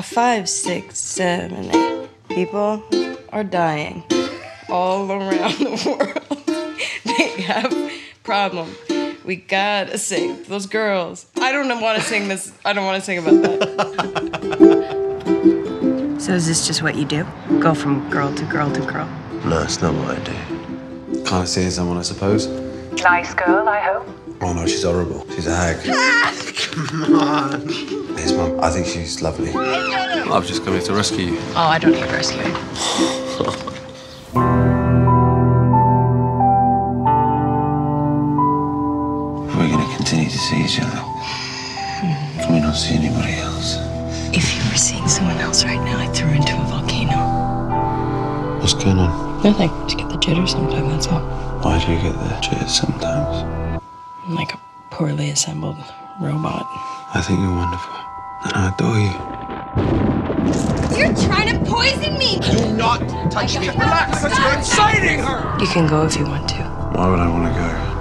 5, 6, 7, 8 people are dying all around the world. They have problem. We gotta save those girls. I don't want to sing this. I don't want to sing about that. So is this just what you do? Go from girl to girl to girl? No, it's not what I do. Can't see someone, I suppose. Nice girl, I hope. Oh, no, she's horrible. She's a hag. Come on. His mum, I think she's lovely. I've just come here to rescue you. Oh, I don't need rescuing. We're going to continue to see each other. Can we not see anybody else? If you were seeing someone else right now, I'd throw her into a volcano. What's going on? Nothing. Just get the jitters sometimes, that's all. Why do you get the jitters sometimes? I'm like a poorly assembled robot. I think you're wonderful. And I adore you. You're trying to poison me! Do not touch me! Relax! You're inciting her! You can go if you want to. Why would I want to go?